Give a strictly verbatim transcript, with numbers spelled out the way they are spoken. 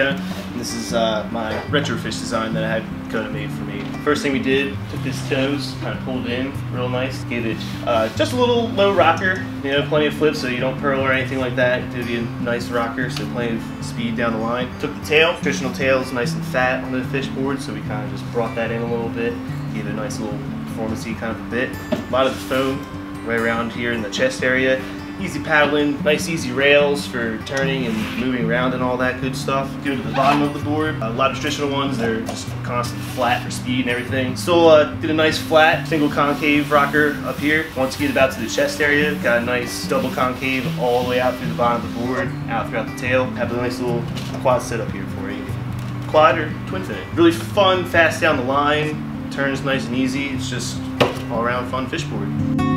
replica. And this is uh, my Retro Fish design that I had Cone made for me. First thing we did, took this toes, kind of pulled it in real nice, gave it uh, just a little low rocker, you know, plenty of flips so you don't purl or anything like that. Give you a nice rocker, so plenty of speed down the line. Took the tail, traditional tail is nice and fat on the fish board, so we kind of just brought that in a little bit, gave it a nice little performance-y kind of a bit. A lot of the foam right around here in the chest area. Easy paddling, nice easy rails for turning and moving around and all that good stuff. Go to the bottom of the board. A lot of traditional ones, they're just constant flat for speed and everything. Still uh, did a nice flat single concave rocker up here. Once you get about to the chest area, got a nice double concave all the way out through the bottom of the board, out throughout the tail. Have a nice little quad set up here for you. Quad or twin fin. Really fun, fast down the line. Turns nice and easy. It's just all around fun fish board.